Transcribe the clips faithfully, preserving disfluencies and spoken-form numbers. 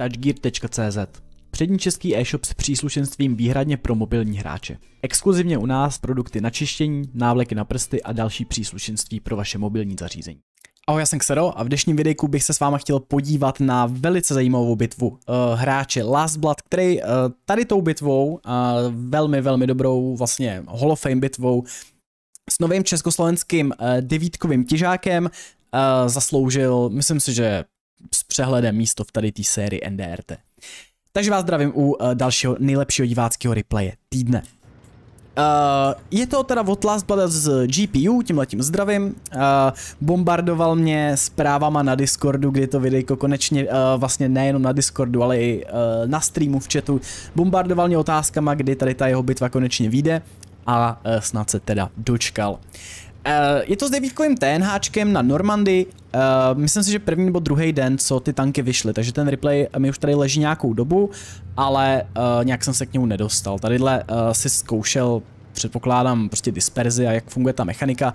touch gear tečka cé zet. Přední český e-shop s příslušenstvím výhradně pro mobilní hráče. Exkluzivně u nás produkty na čištění, návleky na prsty a další příslušenství pro vaše mobilní zařízení. Ahoj, já jsem Xero a v dnešním videjku bych se s váma chtěl podívat na velice zajímavou bitvu uh, hráče Lastblood, který uh, tady tou bitvou, uh, velmi, velmi dobrou vlastně Hall of Fame bitvou, s novým československým uh, devítkovým těžákem uh, zasloužil, myslím si, že s přehledem místo v tady té sérii N D R T. Takže vás zdravím u uh, dalšího nejlepšího diváckého replaye týdne. Uh, je to teda od Lastblood z G P U, tímhletím zdravím. Uh, bombardoval mě zprávama na Discordu, kdy to videjko konečně, uh, vlastně nejenom na Discordu, ale i uh, na streamu v chatu. Bombardoval mě otázkama, kdy tady ta jeho bitva konečně vyjde a uh, snad se teda dočkal. Uh, je to s devítkovým TNHčkem na Normandy. Uh, myslím si, že první nebo druhý den, co ty tanky vyšly, takže ten replay mi už tady leží nějakou dobu, ale uh, nějak jsem se k němu nedostal. Tadyhle uh, si zkoušel, předpokládám, prostě disperzi a jak funguje ta mechanika.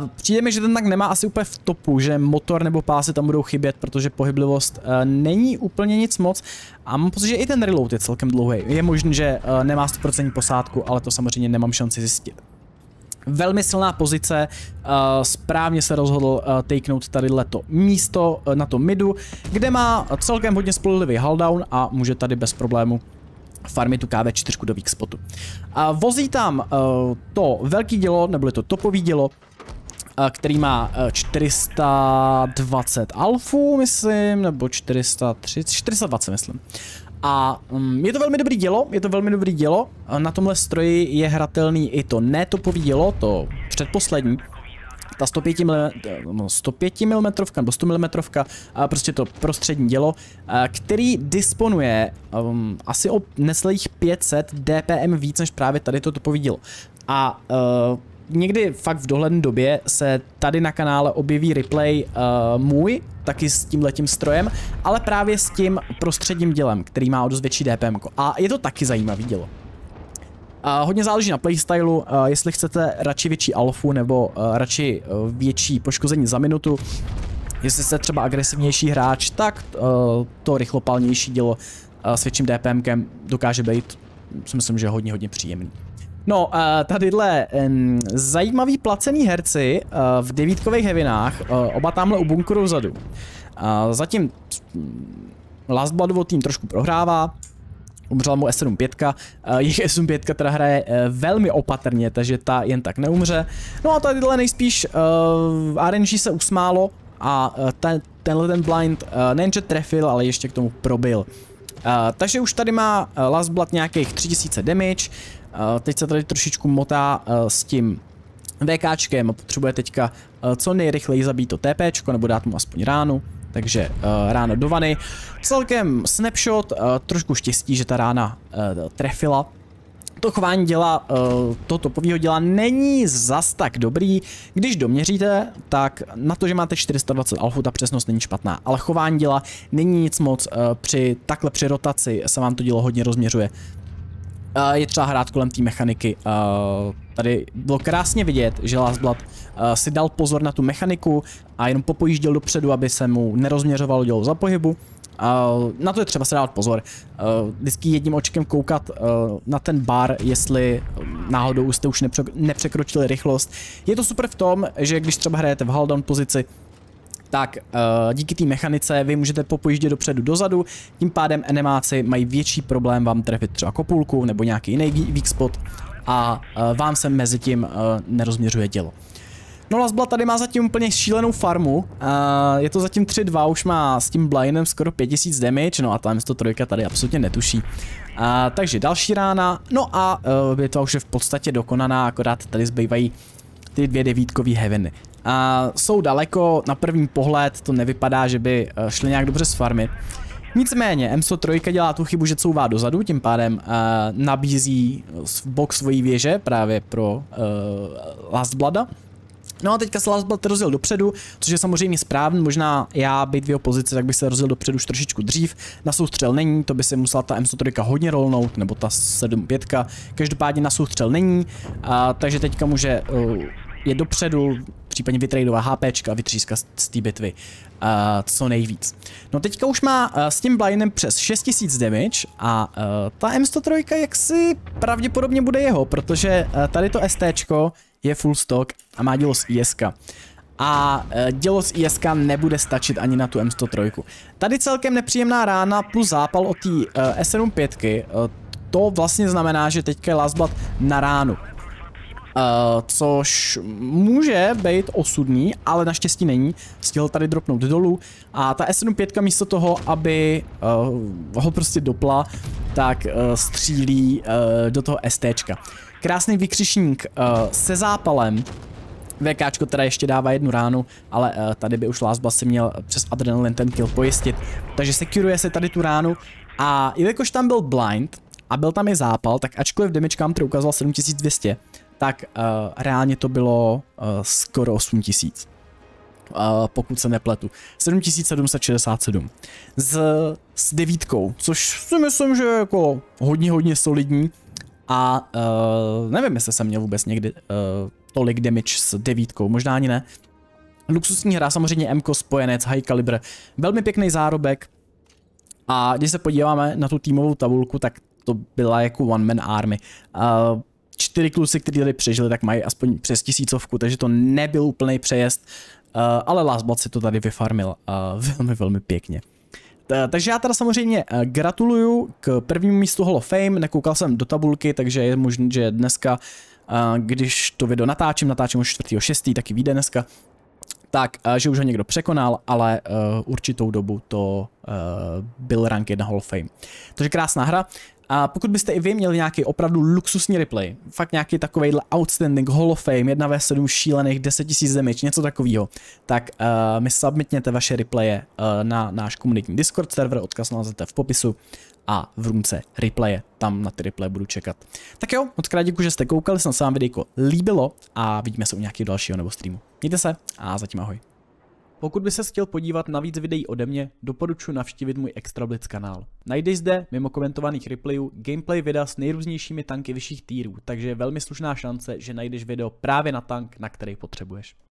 Uh, přijde mi, že ten tank nemá asi úplně v topu, že motor nebo pásy tam budou chybět, protože pohyblivost uh, není úplně nic moc a mám pocit, že i ten reload je celkem dlouhý. Je možné, že uh, nemá sto procent posádku, ale to samozřejmě nemám šanci zjistit. Velmi silná pozice, uh, správně se rozhodl uh, takenout tadyhleto místo uh, na tom midu, kde má celkem hodně spolehlivý hulldown a může tady bez problému farmit tu K V čtyři do weak spotu. Uh, vozí tam uh, to velký dělo, neboli to topový dělo, uh, který má uh, čtyři sta dvacet alfů, myslím, nebo čtyři sta třicet, čtyři sta dvacet, myslím. A je to velmi dobrý dělo, je to velmi dobrý dělo, na tomhle stroji je hratelný i to netopový dělo, to předposlední, ta sto pět milimetrů, nebo sto milimetrů, prostě to prostřední dělo, který disponuje um, asi o necelých pět set D P M víc než právě tady to topový dělo. A uh, někdy fakt v dohledné době se tady na kanále objeví replay uh, můj, taky s tímhletím strojem, ale právě s tím prostředním dělem, který má o dost větší D P M. A je to taky zajímavý dělo. Uh, hodně záleží na playstylu, uh, jestli chcete radši větší alfu nebo uh, radši uh, větší poškození za minutu. Jestli jste třeba agresivnější hráč, tak uh, to rychlopalnější dělo uh, s větším DPMkem dokáže být, si myslím, že hodně, hodně příjemný. No, tadyhle zajímavý placený herci v devítkových heavinách, oba tamhle u bunkru vzadu. Zatím Lastbloodův tým trošku prohrává, umřela mu S sedmdesát pět, jejich S sedmdesát pět teda hraje velmi opatrně, takže ta jen tak neumře. No a tadyhle nejspíš R N G se usmálo a ten, tenhle ten blind nejenže trefil, ale ještě k tomu probil. Takže už tady má Lastblood nějakých tři tisíce damage. Teď se tady trošičku motá s tím VKčkem a potřebuje teďka co nejrychleji zabít to TPčko nebo dát mu aspoň ránu, takže ráno do vany. Celkem snapshot, trošku štěstí, že ta rána trefila. To chování děla, to topového děla není zas tak dobrý, když doměříte, tak na to, že máte čtyři sta dvacet alfu, ta přesnost není špatná, ale chování děla není nic moc, při takhle při rotaci se vám to dělo hodně rozměřuje. Je třeba hrát kolem té mechaniky. Tady bylo krásně vidět, že Lastblood si dal pozor na tu mechaniku a jenom popojížděl dopředu, aby se mu nerozměřovalo dělo za pohybu. Na to je třeba se dát pozor. Vždycky jedním očkem koukat na ten bar, jestli náhodou jste už nepřekročili rychlost. Je to super v tom, že když třeba hrajete v hulldown pozici, tak díky té mechanice vy můžete popojíždět dopředu dozadu, tím pádem enemáci mají větší problém vám trefit třeba kopulku nebo nějaký jiný weak spot a vám se mezi tím nerozměřuje dělo. No, Lastblood tady má zatím úplně šílenou farmu, je to zatím tři dva, už má s tím blindem skoro pět tisíc damage, no a ta M sto tři tady absolutně netuší. Takže další rána, no a bitva už je v podstatě dokonaná, akorát tady zbývají ty dvě devítkový heaveny. A jsou daleko, na první pohled to nevypadá, že by šli nějak dobře s farmy. Nicméně M sto tři dělá tu chybu, že couvá dozadu, tím pádem uh, nabízí v bok svojí věže právě pro uh, Lastblooda. No a teďka se Lastblood rozjel dopředu, což je samozřejmě správný, možná já být v jeho pozici, tak bych se rozjel dopředu už trošičku dřív. Na soustřel není, to by se musela ta M sto tři hodně rolnout, nebo ta sedm pět. Každopádně na soustřel není, uh, takže teďka může... Uh, je dopředu, případně vytradová HPčka, vytříska z té bitvy uh, co nejvíc. No teďka už má uh, s tím blindem přes šest tisíc damage a uh, ta M sto tři jaksi pravděpodobně bude jeho, protože uh, tady to STčko je full stock a má dělo z I S K. A dělo z I S K nebude stačit ani na tu M sto tři. Tady celkem nepříjemná rána plus zápal od té uh, S sedmdesát pět. Uh, to vlastně znamená, že teďka je Lastblood na ránu. Uh, což může být osudný, ale naštěstí není. Stihl tady dropnout dolů a ta S sedmdesát pět místo toho, aby uh, ho prostě dopla, tak uh, střílí uh, do toho STčka. Krásný vykřišník uh, se zápalem. VKčko teda ještě dává jednu ránu, ale uh, tady by už Lastblood si měl přes adrenalin ten kill pojistit. Takže sekuruje se tady tu ránu a jelikož tam byl blind a byl tam i zápal, tak ačkoliv damage counter ukázal sedm tisíc dvě stě, tak uh, reálně to bylo uh, skoro osm tisíc. Uh, pokud se nepletu. sedm tisíc sedm set šedesát sedm. S, s devítkou, což si myslím, že je jako hodně, hodně solidní. A uh, nevím, jestli jsem měl vůbec někdy uh, tolik damage s devítkou, možná ani ne. Luxusní hra, samozřejmě M K, spojenec, high caliber, velmi pěkný zárobek. A když se podíváme na tu týmovou tabulku, tak to byla jako one man army. Uh, čtyři kluci, kteří tady přežili, tak mají aspoň přes tisícovku, takže to nebyl úplný přejezd. Uh, ale Lastblood si to tady vyfarmil uh, velmi, velmi pěkně. Takže já teda samozřejmě gratuluju k prvnímu místu Hall of Fame, nekoukal jsem do tabulky, takže je možné, že dneska, když to video natáčím, natáčím už čtvrtého šestého, taky vyjde dneska, tak, že už ho někdo překonal, ale určitou dobu to byl rank jedna Hall of Fame. Takže krásná hra. A pokud byste i vy měli nějaký opravdu luxusní replay, fakt nějaký takovejhle outstanding Hall of Fame, jedna v sedm šílených, deset tisíc damage, něco takového, tak uh, mi submitněte vaše replaye uh, na náš komunitní Discord server, odkaz nalezete v popisu a v růmce replaye, tam na ty replaye budu čekat. Tak jo, moc krát děkuji, že jste koukali, snad se vám videjko líbilo a vidíme se u nějakého dalšího nebo streamu. Mějte se a zatím ahoj. Pokud by ses chtěl podívat na víc videí ode mě, doporučuji navštívit můj ExtraBlitz kanál. Najdeš zde, mimo komentovaných replayů, gameplay videa s nejrůznějšími tanky vyšších týrů, takže je velmi slušná šance, že najdeš video právě na tank, na který potřebuješ.